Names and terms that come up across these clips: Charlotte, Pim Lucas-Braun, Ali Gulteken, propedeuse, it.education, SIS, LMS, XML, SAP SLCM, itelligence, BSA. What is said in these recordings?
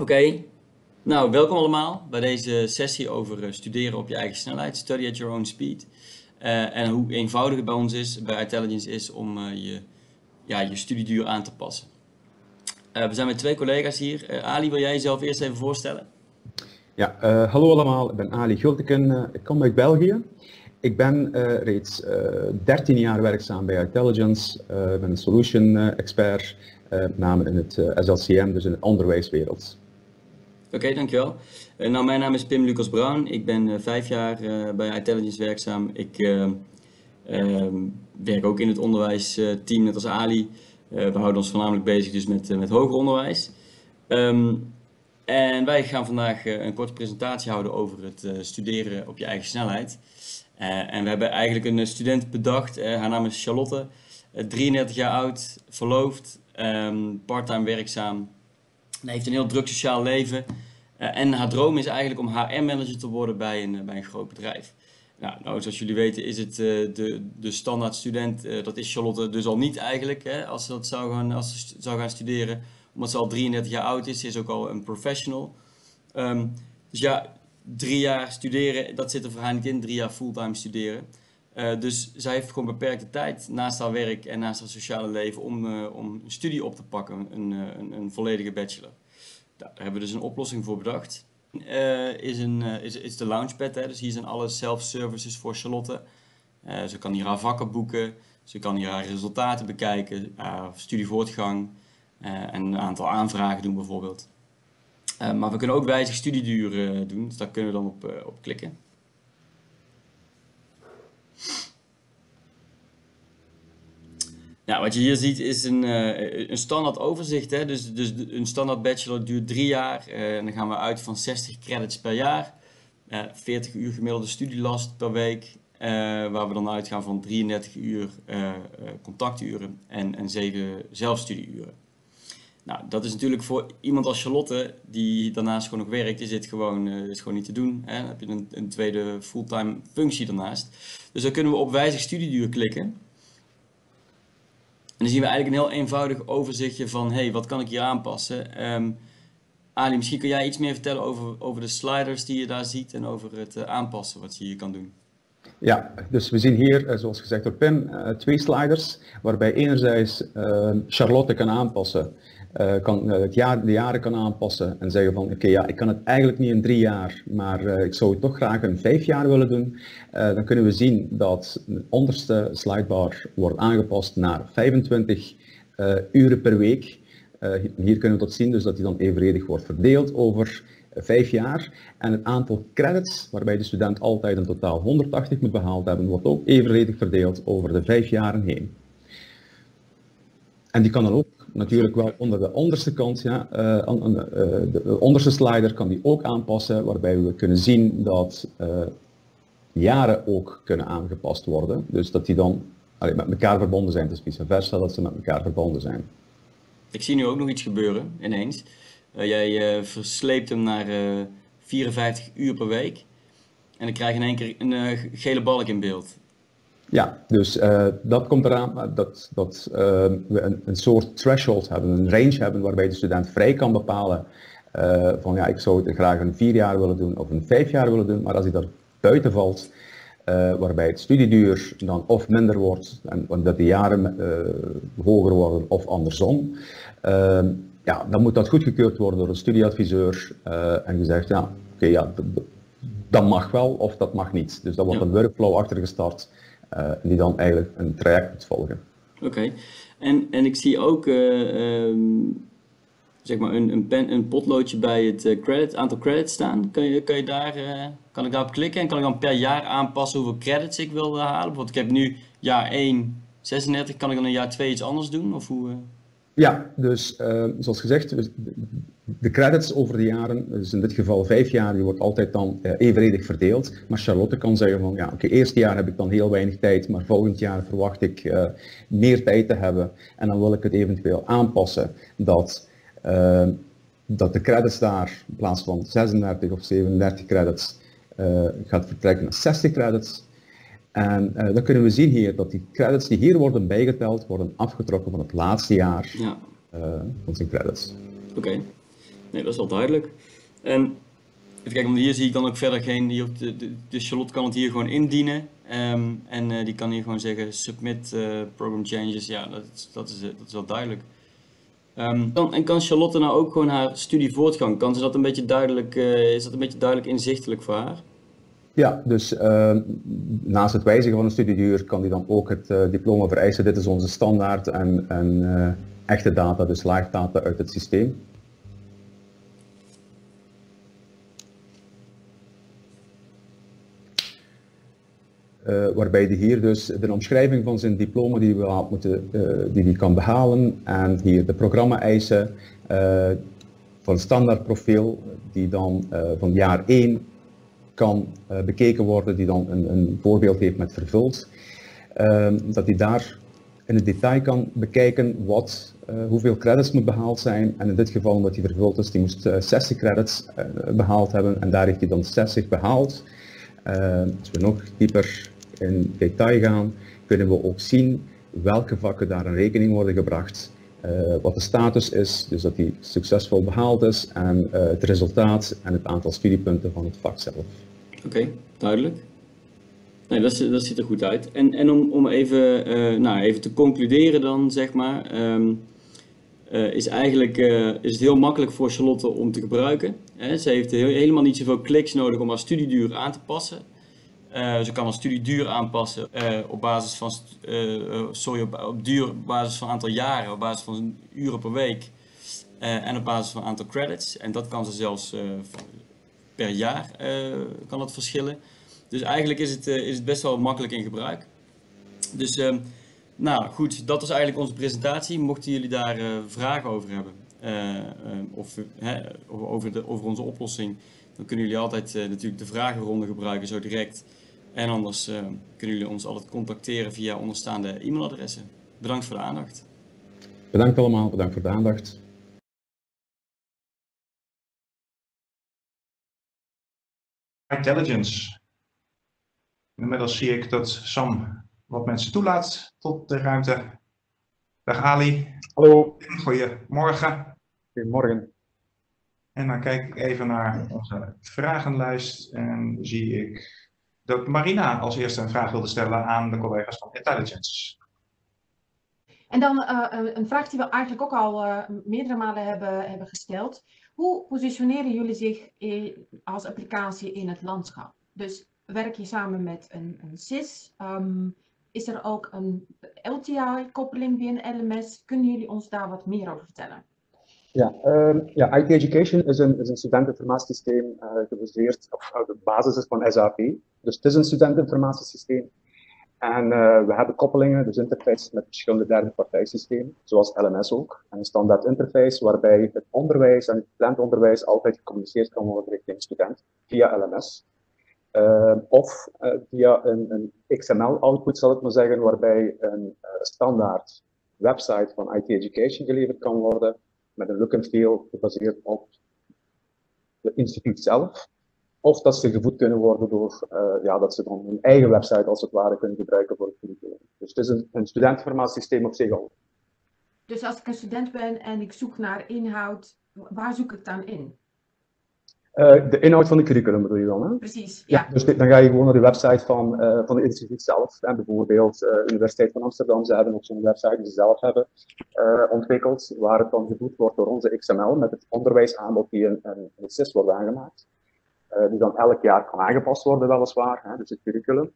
Oké, nou welkom allemaal bij deze sessie over studeren op je eigen snelheid, study at your own speed. En hoe eenvoudig het bij ons is, bij Itelligence is, om je studieduur aan te passen. We zijn met twee collega's hier. Ali, wil jij jezelf eerst even voorstellen? Ja, hallo allemaal, ik ben Ali Gulteken, ik kom uit België. Ik ben reeds 13 jaar werkzaam bij Itelligence. Ik ben een solution expert, met name in het SLCM, dus in het onderwijswereld. Oké, dankjewel. Nou, mijn naam is Pim Lucas-Braun. Ik ben 5 jaar bij Itelligence werkzaam. Ik werk ook in het onderwijsteam, net als Ali. We houden ons voornamelijk bezig dus met hoger onderwijs. En wij gaan vandaag een korte presentatie houden over het studeren op je eigen snelheid. En we hebben eigenlijk een student bedacht. Haar naam is Charlotte, 33 jaar oud, verloofd, parttime werkzaam. Hij heeft een heel druk sociaal leven en haar droom is eigenlijk om HR-manager te worden bij een groot bedrijf. Nou, zoals jullie weten is het de standaard student, dat is Charlotte dus al niet eigenlijk, hè, als ze zou gaan studeren. Omdat ze al 33 jaar oud is, ze is ook al een professional. Dus ja, 3 jaar studeren, dat zit er voor haar niet in, 3 jaar fulltime studeren. Dus zij heeft gewoon beperkte tijd naast haar werk en naast haar sociale leven om een studie op te pakken, een volledige bachelor. Daar hebben we dus een oplossing voor bedacht. Is de Launchpad, hè? Dus hier zijn alle self-services voor Charlotte. Ze kan hier haar vakken boeken, ze kan hier haar resultaten bekijken, haar studievoortgang en een aantal aanvragen doen bijvoorbeeld. Maar we kunnen ook wijzig studieduur doen, dus daar kunnen we dan op klikken. Nou, wat je hier ziet is een standaard overzicht, hè? Dus een standaard bachelor duurt 3 jaar en dan gaan we uit van 60 credits per jaar, 40 uur gemiddelde studielast per week, waar we dan uitgaan van 33 uur contacturen en 7 zelfstudieuren. Nou, dat is natuurlijk voor iemand als Charlotte, die daarnaast gewoon nog werkt, is gewoon niet te doen. Hè? Dan heb je een tweede fulltime functie daarnaast. Dus dan kunnen we op wijzig studieduur klikken. En dan zien we eigenlijk een heel eenvoudig overzichtje van, hey, wat kan ik hier aanpassen? Ali, misschien kun jij iets meer vertellen over de sliders die je daar ziet en over het aanpassen wat je hier kan doen. Ja, dus we zien hier, zoals gezegd door Pim, 2 sliders, waarbij enerzijds Charlotte kan aanpassen. De jaren kan aanpassen en zeggen van oké, ja, ik kan het eigenlijk niet in 3 jaar, maar ik zou het toch graag in 5 jaar willen doen. Dan kunnen we zien dat de onderste slidebar wordt aangepast naar 25 uren per week. Hier kunnen we dat zien, dus dat die dan evenredig wordt verdeeld over 5 jaar. En het aantal credits, waarbij de student altijd in totaal 180 moet behaald hebben, wordt ook evenredig verdeeld over de 5 jaren heen. En die kan dan ook natuurlijk wel onder de onderste kant, ja, de onderste slider kan die ook aanpassen, waarbij we kunnen zien dat jaren ook kunnen aangepast worden. Dus dat die dan met elkaar verbonden zijn, dus vice versa, dat ze met elkaar verbonden zijn. Ik zie nu ook nog iets gebeuren, ineens. Jij versleept hem naar 54 uur per week en dan krijg je in één keer een gele balk in beeld. Ja, dus dat komt eraan dat we een soort threshold hebben, een range hebben waarbij de student vrij kan bepalen van ja, ik zou het graag een 4 jaar willen doen of een 5 jaar willen doen, maar als hij daar buiten valt, waarbij het studieduur dan of minder wordt en dat de jaren hoger worden of andersom, ja, dan moet dat goedgekeurd worden door een studieadviseur en gezegd ja, oké, ja, dat mag wel of dat mag niet. Dus daar wordt een workflow achter gestart. Die dan eigenlijk een traject moet volgen. Oké. En ik zie ook zeg maar een potloodje bij het aantal credits staan. Kan ik daarop klikken en kan ik dan per jaar aanpassen hoeveel credits ik wil halen? Bijvoorbeeld, ik heb nu jaar 1 36, kan ik dan in jaar 2 iets anders doen? Of hoe? Ja, dus zoals gezegd, de credits over de jaren, dus in dit geval 5 jaar, die wordt altijd dan evenredig verdeeld. Maar Charlotte kan zeggen van, ja, oké, eerste jaar heb ik dan heel weinig tijd, maar volgend jaar verwacht ik meer tijd te hebben. En dan wil ik het eventueel aanpassen dat de credits daar, in plaats van 36 of 37 credits, gaat vertrekken naar 60 credits. En dan kunnen we zien hier dat die credits die hier worden bijgeteld, worden afgetrokken van het laatste jaar van zijn credits. Oké. Nee, dat is al duidelijk. En even kijken, want hier zie ik dan ook verder geen... Dus Charlotte kan het hier gewoon indienen. En die kan hier gewoon zeggen submit program changes. Ja, dat is wel duidelijk. En kan Charlotte nou ook gewoon haar studievoortgang? Kan ze dat een beetje duidelijk, is dat een beetje duidelijk inzichtelijk voor haar? Ja, dus naast het wijzigen van de studieduur kan die dan ook het diploma vereisen. Dit is onze standaard en echte data, dus laagdata uit het systeem. Waarbij hij hier dus de omschrijving van zijn diploma die hij kan behalen en hier de programma-eisen van het standaardprofiel die dan van jaar 1 kan bekeken worden, die dan een voorbeeld heeft met vervuld. Dat hij daar in het detail kan bekijken hoeveel credits moet behaald zijn. En in dit geval, omdat hij vervuld is, die moest 60 credits behaald hebben en daar heeft hij dan 60 behaald. Als we nog dieper in detail gaan, kunnen we ook zien welke vakken daar in rekening worden gebracht, wat de status is, dus dat die succesvol behaald is, en het resultaat en het aantal studiepunten van het vak zelf. Oké, duidelijk. Nee, dat ziet er goed uit. En om even, even te concluderen dan, zeg maar, is het heel makkelijk voor Charlotte om te gebruiken. Ze heeft helemaal niet zoveel kliks nodig om haar studieduur aan te passen. Ze kan haar studieduur aanpassen op basis van, op basis van aantal jaren, op basis van uren per week en op basis van aantal credits. En dat kan ze zelfs per jaar kan dat verschillen. Dus eigenlijk is het best wel makkelijk in gebruik. Dus nou goed, dat was eigenlijk onze presentatie. Mochten jullie daar vragen over hebben over onze oplossing, dan kunnen jullie altijd natuurlijk de vragenronde gebruiken zo direct. En anders kunnen jullie ons altijd contacteren via onderstaande e-mailadressen. Bedankt voor de aandacht. Bedankt allemaal, bedankt voor de aandacht. Intelligence. Inmiddels zie ik dat Sam wat mensen toelaat tot de ruimte. Dag Ali. Hallo. Goedemorgen. Goedemorgen. En dan kijk ik even naar onze vragenlijst en zie ik dat Marina als eerste een vraag wilde stellen aan de collega's van Intelligence. En dan een vraag die we eigenlijk ook al meerdere malen hebben gesteld. Hoe positioneren jullie zich als applicatie in het landschap? Dus werk je samen met een SIS? Is er ook een LTI-koppeling via een LMS? Kunnen jullie ons daar wat meer over vertellen? Ja, it.education is een studenteninformatiesysteem gebaseerd op de basis van SAP. Dus het is een studenteninformatiesysteem. En we hebben koppelingen, dus interfaces met verschillende derde-partijsystemen, zoals LMS ook. En een standaard interface waarbij het onderwijs en het gepland onderwijs altijd gecommuniceerd kan worden richting student via LMS. Of via een XML-output, zal ik maar zeggen, waarbij een standaard website van it.education geleverd kan worden, met een look and feel gebaseerd op het instituut zelf. Of dat ze gevoed kunnen worden door dat ze dan hun eigen website als het ware kunnen gebruiken voor het curriculum. Dus het is een studenteninformatiesysteem op zich al. Dus als ik een student ben en ik zoek naar inhoud, waar zoek ik dan in? De inhoud van de curriculum bedoel je dan, hè? Precies, ja. Dus dan ga je gewoon naar de website van het instituut zelf. En bijvoorbeeld de Universiteit van Amsterdam, ze hebben ook zo'n website die ze zelf hebben ontwikkeld, waar het dan gevoed wordt door onze XML met het onderwijsaanbod die in het SIS wordt aangemaakt. Die dan elk jaar kan aangepast worden weliswaar, hè, dus het curriculum.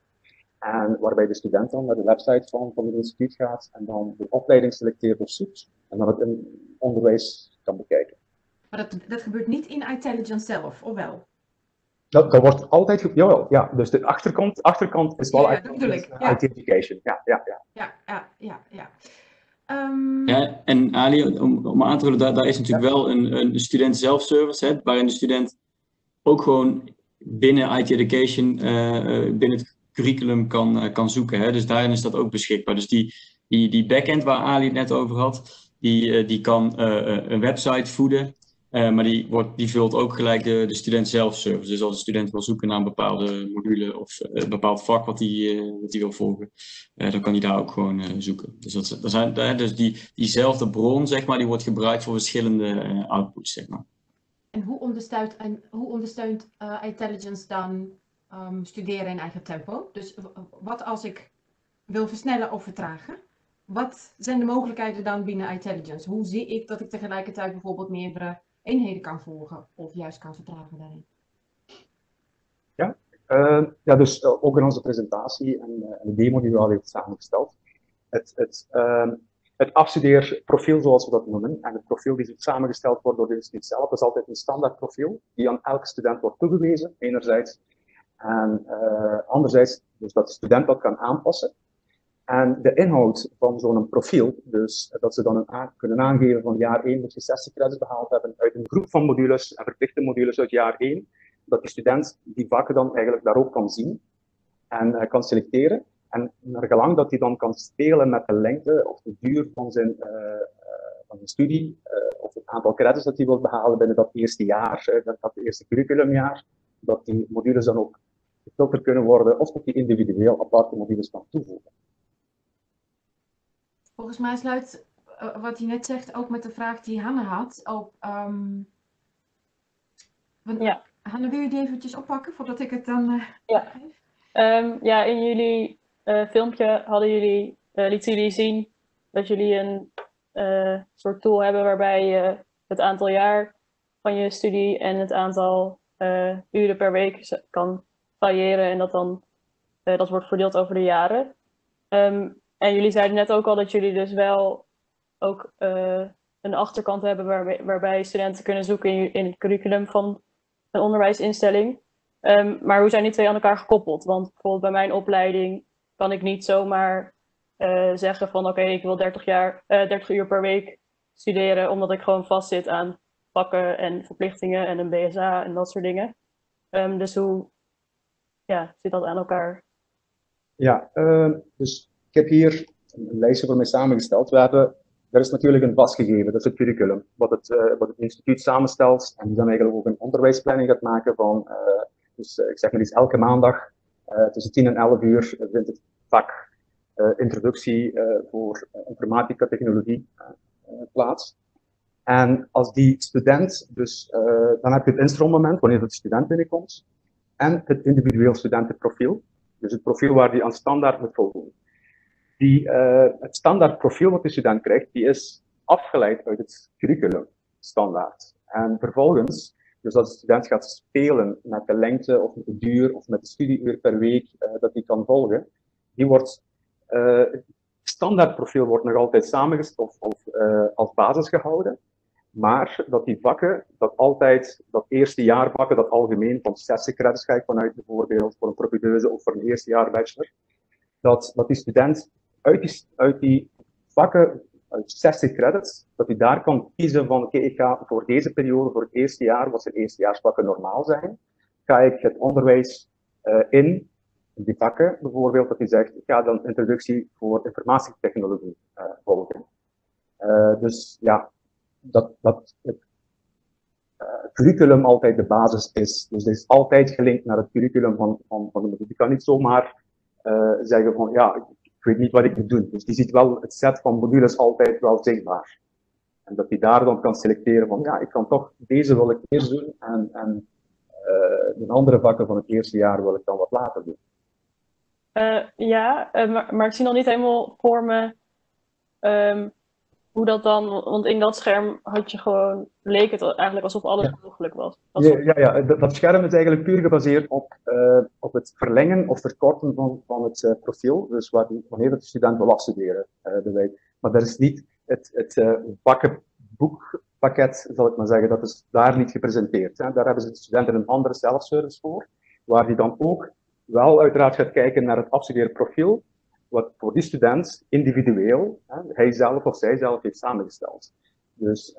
En waarbij de student dan naar de website van het instituut gaat en dan de opleiding selecteert of zoekt. En dan het in onderwijs kan bekijken. Maar dat gebeurt niet in Intelligence zelf, of wel? Dat wordt altijd... Jawel, ja. Dus de achterkant is wel Education. Ja. Ja, en Ali, om aan te vullen, daar is natuurlijk wel een student zelfservice, hè, waarin de student ook gewoon binnen Education, binnen het curriculum kan zoeken. Hè. Dus daarin is dat ook beschikbaar. Dus die backend waar Ali het net over had, die kan een website voeden. Maar die vult ook gelijk de student zelfservice. Dus als de student wil zoeken naar een bepaalde module of een bepaald vak wat hij wil volgen, dan kan hij daar ook gewoon zoeken. Dus, diezelfde bron, zeg maar, die wordt gebruikt voor verschillende outputs, zeg maar. En hoe ondersteunt itelligence dan studeren in eigen tempo? Dus wat als ik wil versnellen of vertragen? Wat zijn de mogelijkheden dan binnen itelligence? Hoe zie ik dat ik tegelijkertijd bijvoorbeeld meerdere eenheden kan volgen of juist kan vertragen daarin? Ja, dus ook in onze presentatie en de demo die we al hebben samengesteld. Het afstudeerprofiel zoals we dat noemen, en het profiel die samengesteld wordt door de student zelf, is altijd een standaard profiel die aan elke student wordt toegewezen, enerzijds. En anderzijds, dus dat de student dat kan aanpassen. En de inhoud van zo'n profiel, dus dat ze dan kunnen aangeven van jaar 1 dat je 60 credits behaald hebben uit een groep van modules en verplichte modules uit jaar 1, dat die student die vakken dan eigenlijk daar ook kan zien en kan selecteren. En naar gelang dat hij dan kan spelen met de lengte of de duur van zijn studie, of het aantal credits dat hij wil behalen binnen dat eerste jaar, dat eerste curriculumjaar, dat die modules dan ook gefilterd kunnen worden of dat hij individueel aparte modules kan toevoegen. Volgens mij sluit wat je net zegt ook met de vraag die Hanne had. Op, ja. Hanne, wil je die eventjes oppakken voordat ik het dan geef? Ja, in jullie filmpje lieten jullie zien dat jullie een soort tool hebben waarbij je het aantal jaar van je studie en het aantal uren per week kan variëren en dat dan dat wordt verdeeld over de jaren. En jullie zeiden net ook al dat jullie dus wel ook een achterkant hebben waarbij studenten kunnen zoeken in het curriculum van een onderwijsinstelling. Maar hoe zijn die twee aan elkaar gekoppeld? Want bijvoorbeeld bij mijn opleiding kan ik niet zomaar zeggen van oké, ik wil 30 uur per week studeren, omdat ik gewoon vastzit aan vakken en verplichtingen en een BSA en dat soort dingen. Dus hoe zit dat aan elkaar? Ja, dus ik heb hier een lijstje voor mij samengesteld. Er is natuurlijk een vastgegeven, dat is het curriculum, wat het instituut samenstelt. En die dan eigenlijk ook een onderwijsplanning gaat maken van, ik zeg maar iets, elke maandag tussen 10 en 11 uur vindt het vak introductie voor informatica technologie plaats. En als die student, dus dan heb je het instroommoment, wanneer het student binnenkomt, en het individueel studentenprofiel, dus het profiel waar die aan standaard moet voldoen. Het standaard profiel wat de student krijgt, die is afgeleid uit het curriculum, standaard. En vervolgens, dus als de student gaat spelen met de lengte of met de duur of met de studieuur per week dat die kan volgen, het standaardprofiel wordt nog altijd samengesteld of als basis gehouden, maar dat die vakken, dat eerste jaar vakken, dat algemeen van 60 credits ga ik vanuit bijvoorbeeld voor een propedeuse of voor een eerste jaar bachelor, dat die student uit die vakken, uit 60 credits, dat hij daar kan kiezen van oké, ik ga voor deze periode, voor het eerste jaar, wat zijn eerstejaarsvakken normaal zijn, ga ik het onderwijs in die vakken, bijvoorbeeld dat hij zegt, ik ga dan introductie voor informatietechnologie volgen. Dus ja, dat het curriculum altijd de basis is. Dus het is altijd gelinkt naar het curriculum van de module. Je kan niet zomaar zeggen van ja, ik weet niet wat ik moet doen. Dus die ziet wel het set van modules altijd wel zichtbaar. En dat hij daar dan kan selecteren van ja, ik kan toch deze wil ik eerst doen en de andere vakken van het eerste jaar wil ik dan wat later doen. Maar ik zie nog niet helemaal voor me hoe dat dan, want in dat scherm leek het eigenlijk alsof alles mogelijk was. Dat scherm is eigenlijk puur gebaseerd op het verlengen of verkorten van het profiel, dus wanneer de student wil afstuderen. Maar dat is niet het vakkenboekpakket, zal ik maar zeggen, dat is daar niet gepresenteerd. Hè. Daar hebben ze de studenten een andere self-service voor, waar die dan ook wel uiteraard gaat kijken naar het afstudeerprofiel, wat voor die student individueel, hij zelf of zij zelf heeft samengesteld. Dus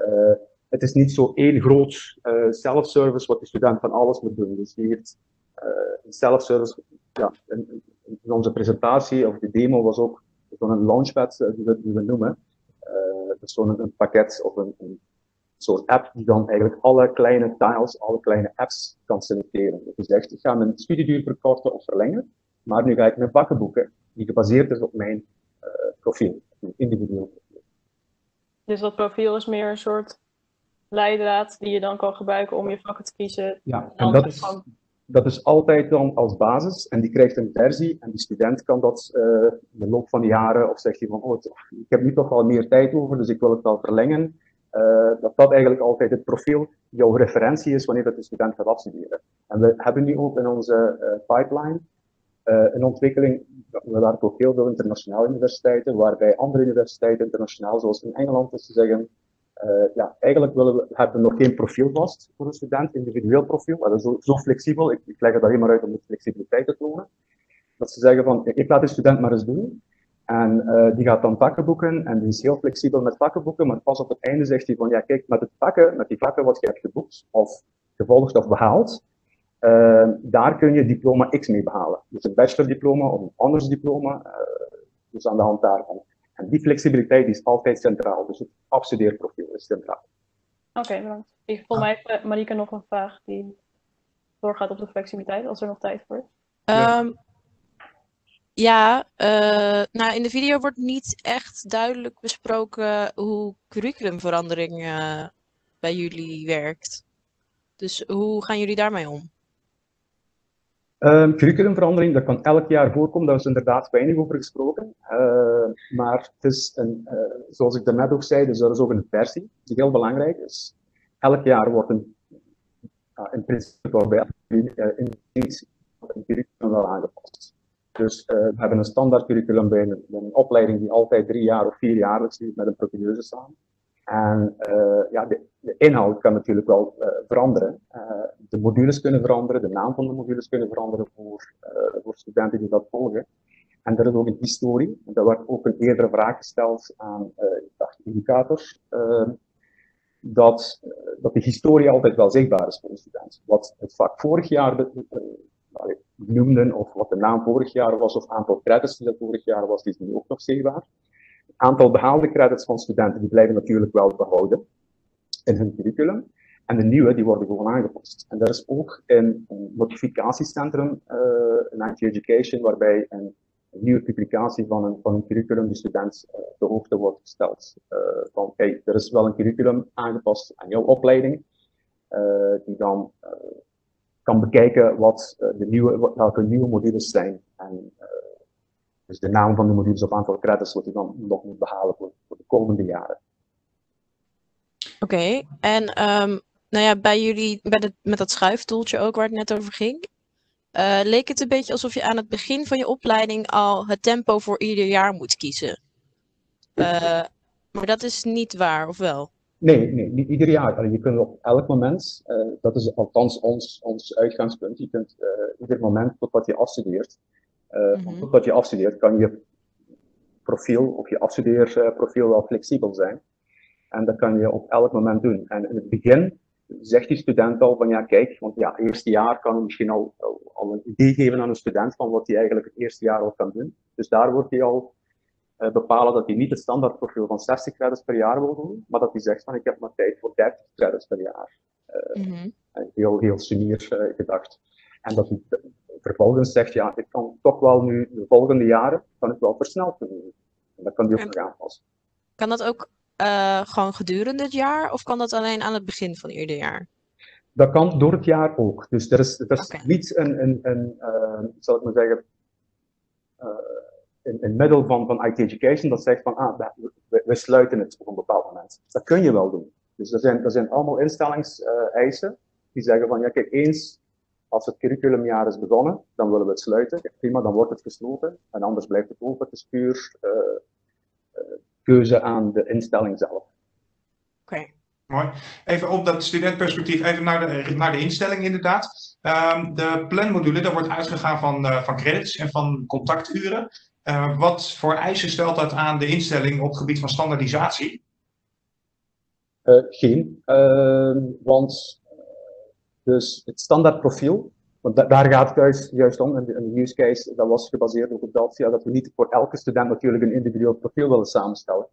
het is niet zo één groot self-service wat de student van alles moet doen. Dus hier een self-service, in onze presentatie of de demo was ook zo'n launchpad die we noemen. Zo'n pakket of een soort app die dan eigenlijk alle kleine tiles, alle kleine apps kan selecteren. Dat je zegt, ik ga mijn studieduur verkorten of verlengen, maar nu ga ik mijn vakken boeken die gebaseerd is op mijn profiel, mijn individueel profiel. Dus dat profiel is meer een soort leidraad die je dan kan gebruiken om je vakken te kiezen. Ja, en dat is altijd dan als basis en die krijgt een versie en die student kan dat in de loop van de jaren of zegt hij van oh, ik heb nu toch al meer tijd over, dus ik wil het wel verlengen. Dat eigenlijk altijd het profiel, jouw referentie is wanneer dat de student gaat afstuderen. En we hebben nu ook in onze pipeline een ontwikkeling, we werken ook heel veel internationale universiteiten, waarbij andere universiteiten internationaal, zoals in Engeland is te zeggen, eigenlijk hebben we nog geen profiel vast voor een student, individueel profiel, dat is zo flexibel, ik leg het alleen maar uit om de flexibiliteit te tonen, dat ze zeggen van, ik laat de student maar eens doen, en die gaat dan vakken boeken, en die is heel flexibel met vakken boeken, maar pas op het einde zegt hij van, ja kijk, met die vakken wat je hebt geboekt, of gevolgd of behaald, daar kun je diploma X mee behalen, dus een bachelordiploma of een anders diploma, dus aan de hand daarvan. En die flexibiliteit is altijd centraal, dus het afstudeerprofiel is centraal. Oké, bedankt. Volgens mij heeft Marieke nog een vraag die doorgaat op de flexibiliteit, als er nog tijd voor is. Nou, in de video wordt niet echt duidelijk besproken hoe curriculumverandering bij jullie werkt. Dus hoe gaan jullie daarmee om? Curriculumverandering, dat kan elk jaar voorkomen, daar is inderdaad weinig over gesproken. Maar het is, zoals ik daarnet ook zei, dus er is ook een versie die heel belangrijk is. Elk jaar wordt in principe bij een curriculum wel aangepast. Dus we hebben een standaard curriculum bij een opleiding die altijd 3 jaar of 4 jaar is, met een propedeuse samen. En de inhoud kan natuurlijk wel veranderen. De modules kunnen veranderen, de naam van de modules kunnen veranderen voor studenten die dat volgen. En er is ook een historie. Er werd ook een eerdere vraag gesteld aan educators. Dat de historie altijd wel zichtbaar is voor de student. Wat het vak vorig jaar noemden, of wat de naam vorig jaar was, of aantal credits die dat vorig jaar was, die is nu ook nog zichtbaar. Het aantal behaalde credits van studenten die blijven natuurlijk wel behouden in hun curriculum. En de nieuwe die worden gewoon aangepast. En er is ook een notificatiecentrum, een it.education, waarbij een nieuwe publicatie van een curriculum de student op de hoogte wordt gesteld. Van hey, er is wel een curriculum aangepast aan jouw opleiding, die dan kan bekijken welke nieuwe modules zijn. En, dus de naam van de modules of aantal credits wat je dan nog moet behalen voor de komende jaren. Oké, en bij dat schuiftoeltje ook waar het net over ging, leek het een beetje alsof je aan het begin van je opleiding al het tempo voor ieder jaar moet kiezen. Maar dat is niet waar, of wel? Nee, niet ieder jaar. Je kunt op elk moment, dat is althans ons uitgangspunt, je kunt ieder moment totdat je afstudeert. Totdat je afstudeert, kan je profiel of je afstudeerprofiel wel flexibel zijn. En dat kan je op elk moment doen. En in het begin zegt die student al van ja, kijk, want ja, het eerste jaar kan hij misschien al een idee geven aan een student van wat hij eigenlijk het eerste jaar al kan doen. Dus daar wordt hij al bepalen dat hij niet het standaardprofiel van 60 credits per jaar wil doen, maar dat hij zegt van ik heb maar tijd voor 30 credits per jaar. Heel senior gedacht. En dat hij vervolgens zegt, ja, ik kan toch wel nu de volgende jaren, kan ik wel versneld doen. En dat kan die ook nog aanpassen. Kan dat ook gewoon gedurende het jaar, of kan dat alleen aan het begin van ieder jaar? Dat kan door het jaar ook. Dus er is niet een middel van IT-education dat zegt van, we sluiten het op een bepaald moment. Dat kun je wel doen. Dus er zijn allemaal instellingseisen die zeggen van, ja kijk, eens... Als het curriculumjaar is begonnen, dan willen we het sluiten. Ja, prima, dan wordt het gesloten. En anders blijft het over. Het is puur keuze aan de instelling zelf. Oké. Mooi. Even op dat studentperspectief, even naar de instelling inderdaad. De planmodule, daar wordt uitgegaan van credits en van contacturen. Wat voor eisen stelt dat aan de instelling op het gebied van standaardisatie? Geen. Want... Dus het standaardprofiel, want daar gaat het juist om, en de use case, dat was gebaseerd op dat we niet voor elke student natuurlijk een individueel profiel willen samenstellen.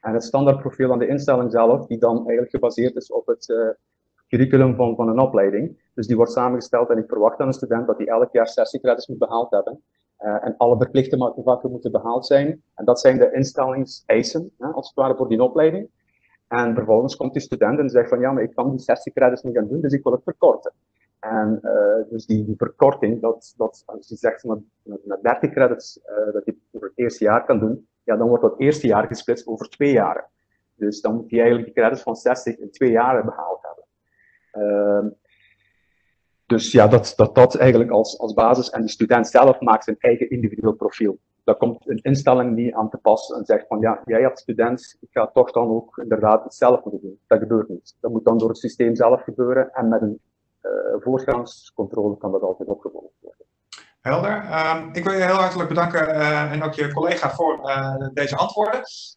En het standaardprofiel aan de instelling zelf, die dan eigenlijk gebaseerd is op het curriculum van een opleiding. Dus die wordt samengesteld en ik verwacht aan een student dat die elk jaar 60 credits moet behaald hebben. En alle verplichte vakken moeten behaald zijn. En dat zijn de instellingseisen, als het ware, voor die opleiding. En vervolgens komt die student en zegt van ja, maar ik kan die 60 credits niet gaan doen, dus ik wil het verkorten. En dus die verkorting, dat als je zegt met 30 credits dat je voor het eerste jaar kan doen, ja, dan wordt dat eerste jaar gesplitst over 2 jaren. Dus dan moet je eigenlijk de credits van 60 in 2 jaren behaald hebben. Dus ja, dat eigenlijk als basis. En de student zelf maakt zijn eigen individueel profiel. Daar komt een instelling niet aan te pas en zegt van ja, jij hebt student, ik ga toch dan ook inderdaad het zelf moeten doen. Dat gebeurt niet. Dat moet dan door het systeem zelf gebeuren en met een voortgangscontrole kan dat altijd opgevolgd worden. Helder. Ik wil je heel hartelijk bedanken en ook je collega voor deze antwoorden.